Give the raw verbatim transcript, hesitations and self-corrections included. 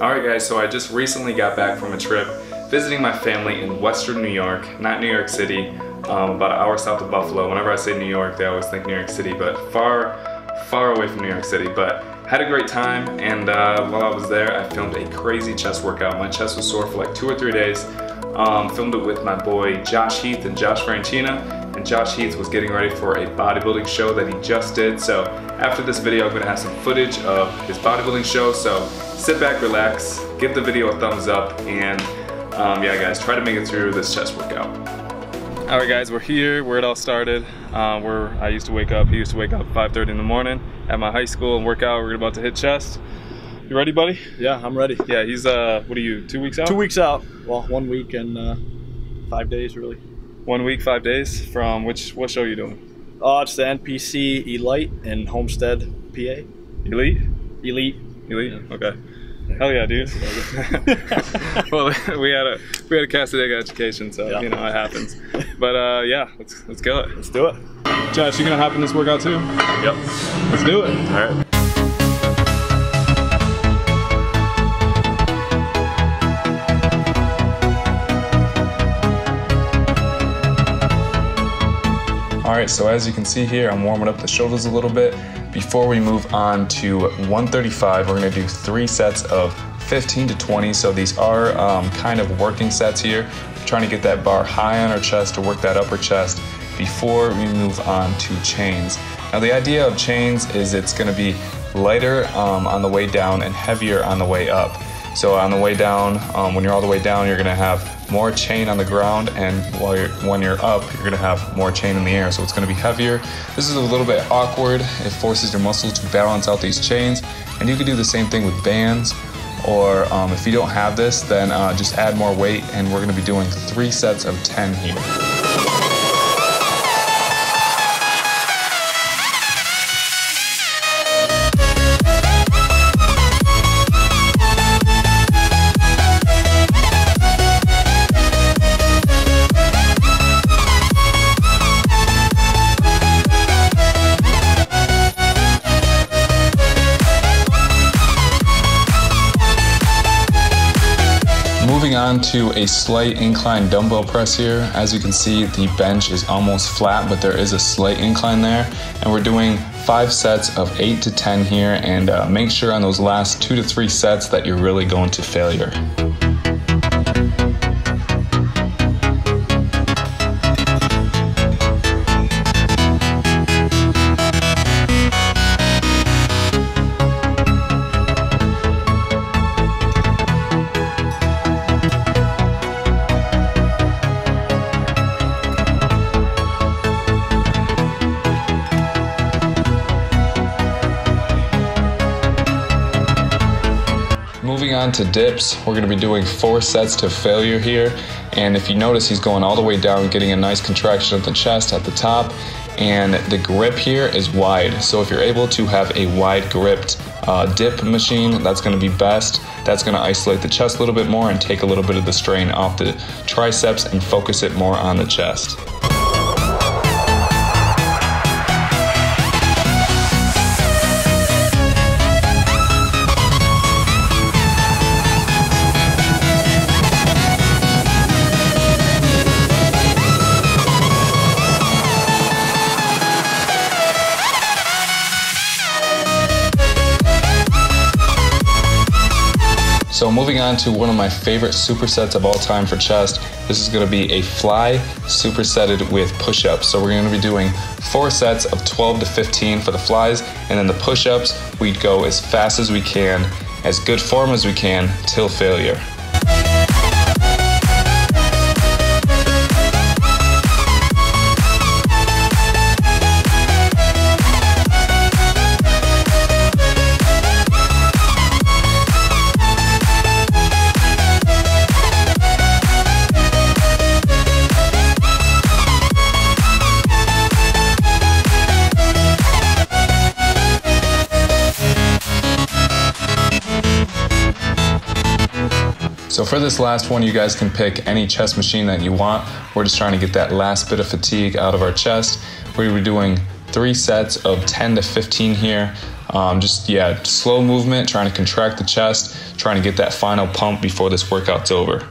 Alright guys, so I just recently got back from a trip visiting my family in Western New York, not New York City, um, about an hour south of Buffalo. Whenever I say New York, they always think New York City, but far, far away from New York City. But had a great time, and uh, while I was there, I filmed a crazy chest workout. My chest was sore for like two or three days. Um, filmed it with my boy Josh Heath and Josh Francina, and Josh Heath was getting ready for a bodybuilding show that he just did. So after this video, I'm gonna have some footage of his bodybuilding show. So sit back, relax, give the video a thumbs up, and um, yeah, guys, try to make it through this chest workout. All right, guys, we're here where it all started. Uh, where I used to wake up, he used to wake up five thirty in the morning at my high school and work out. We're about to hit chest. You ready, buddy? Yeah, I'm ready. Yeah, he's, uh, what are you, two weeks out? Two weeks out. Well, one week and uh, five days, really. One week, five days from which, what show are you doing? Oh, uh, it's the N P C Elite in Homestead, P A. Elite? Elite. Elite, yeah. Okay. Hell yeah, dude. Well, we had a, we had a Casadega education, so, yeah, you know, it happens. But, uh, yeah, let's, let's go. Let's do it. Josh, you gonna hop in this workout too? Yep. Let's do it. All right. Alright, so as you can see here, I'm warming up the shoulders a little bit. Before we move on to one thirty-five, we're going to do three sets of fifteen to twenty. So these are um, kind of working sets here. We're trying to get that bar high on our chest to work that upper chest before we move on to chains. Now the idea of chains is it's going to be lighter um, on the way down and heavier on the way up. So on the way down, um, when you're all the way down, you're going to have more chain on the ground, and while you're, when you're up, you're gonna have more chain in the air, so it's gonna be heavier. This is a little bit awkward. It forces your muscles to balance out these chains, and you can do the same thing with bands, or um, if you don't have this, then uh, just add more weight, and we're gonna be doing three sets of ten here. Moving on to a slight incline dumbbell press here. As you can see, the bench is almost flat, but there is a slight incline there. And we're doing five sets of eight to ten here, and uh, make sure on those last two to three sets that you're really going to failure. Moving on to dips, we're going to be doing four sets to failure here, and if you notice, he's going all the way down, getting a nice contraction of the chest at the top, and the grip here is wide, so if you're able to have a wide gripped uh, dip machine, that's going to be best. That's going to isolate the chest a little bit more and take a little bit of the strain off the triceps and focus it more on the chest. So moving on to one of my favorite supersets of all time for chest, this is going to be a fly supersetted with push-ups. So we're going to be doing four sets of twelve to fifteen for the flies, and then the push-ups, we go as fast as we can, as good form as we can, till failure. So for this last one, you guys can pick any chest machine that you want. We're just trying to get that last bit of fatigue out of our chest. We were doing three sets of ten to fifteen here. Um, just, yeah, slow movement, trying to contract the chest, trying to get that final pump before this workout's over.